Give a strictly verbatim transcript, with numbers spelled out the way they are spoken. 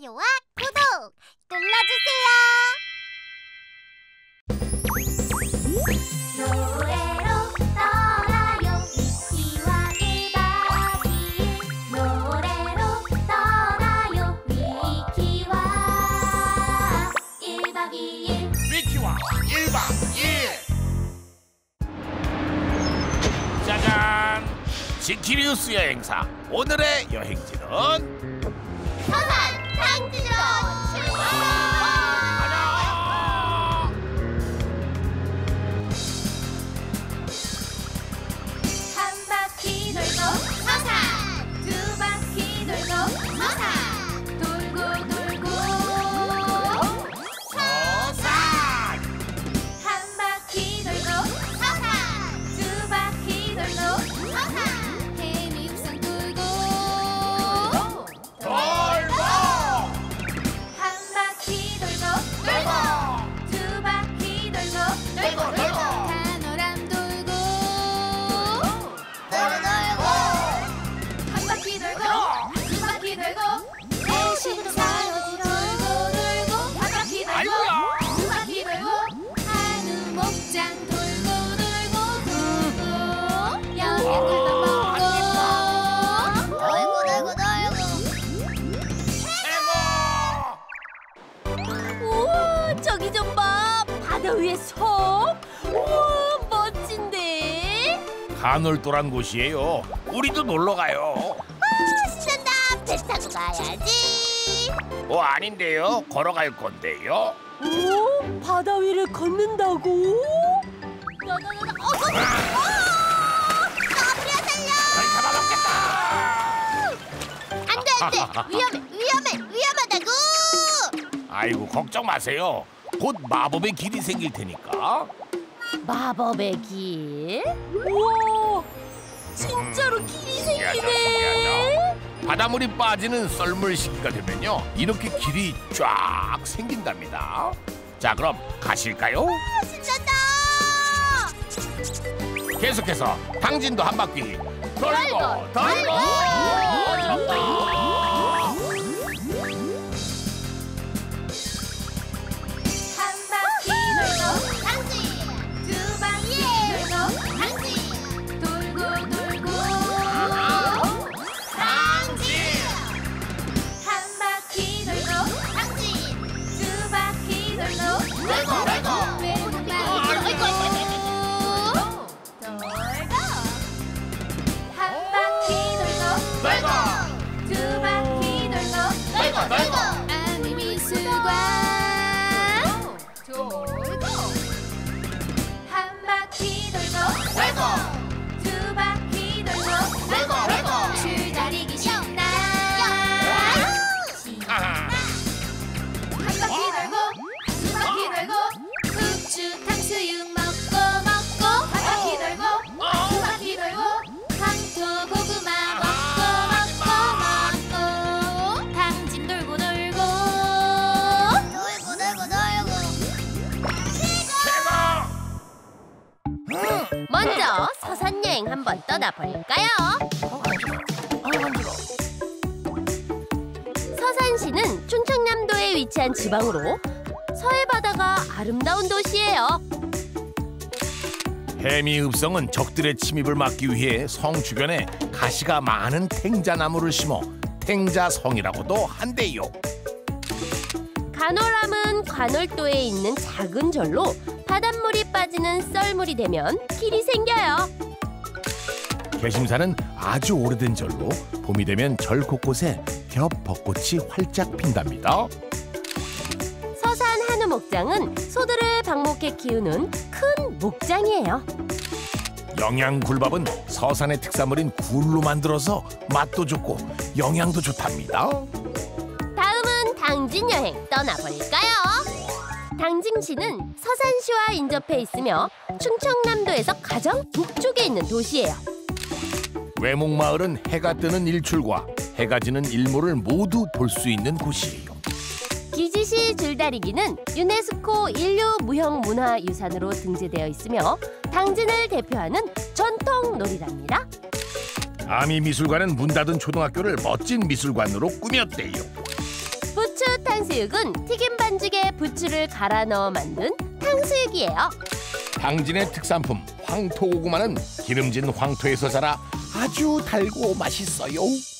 좋아요와 구독 눌러주세요. 짜잔! 지키리우스 여행사 오늘의 여행지는 서산 당진으로 출발! 한 바퀴 돌고 서산! 두 바퀴 돌고 서산! 돌고 돌고 서산! 한 바퀴 돌고 한울도란 곳이에요. 우리도 놀러 가요. 아, 신난다. 배 타고 가야지. 어, 아닌데요. 걸어갈 건데요. 오, 바다 위를 걷는다고? 너, 너, 너, 너. 어, 너, 너. 살려! 안 돼, 안 돼. 위험해, 위험해, 위험하다고. 아이고, 걱정 마세요. 곧 마법의 길이 생길 테니까. 마법의 길? 우와! 진짜로 음, 길이 생기네! 바닷물이 빠지는 썰물 시기가 되면요, 이렇게 길이 쫙 생긴답니다. 자, 그럼 가실까요? 우와, 신난다! 계속해서 당진도 한 바퀴 돌고 돌고! 돌고! 돌고! 한번 떠나볼까요? 서산시는 충청남도에 위치한 지방으로 서해바다가 아름다운 도시예요. 해미읍성은 적들의 침입을 막기 위해 성 주변에 가시가 많은 탱자나무를 심어 탱자성이라고도 한대요. 간월암은 간월도에 있는 작은 절로 바닷물이 빠지는 썰물이 되면 길이 생겨요. 개심산은 아주 오래된 절로 봄이 되면 절 곳곳에 겹벚꽃이 활짝 핀답니다. 서산 한우 목장은 소들을 방목해 키우는 큰 목장이에요. 영양굴밥은 서산의 특산물인 굴로 만들어서 맛도 좋고 영양도 좋답니다. 다음은 당진 여행 떠나볼까요? 당진시는 서산시와 인접해 있으며 충청남도에서 가장 북쪽에 있는 도시예요. 외목마을은 해가 뜨는 일출과 해가 지는 일몰을 모두 볼 수 있는 곳이에요. 기지시 줄다리기는 유네스코 인류 무형문화유산으로 등재되어 있으며 당진을 대표하는 전통놀이랍니다. 아미미술관은 문 닫은 초등학교를 멋진 미술관으로 꾸몄대요. 부추 탕수육은 튀김 반죽에 부추를 갈아 넣어 만든 탕수육이에요. 당진의 특산품 황토고구마는 기름진 황토에서 자라 아주 달고 맛있어요.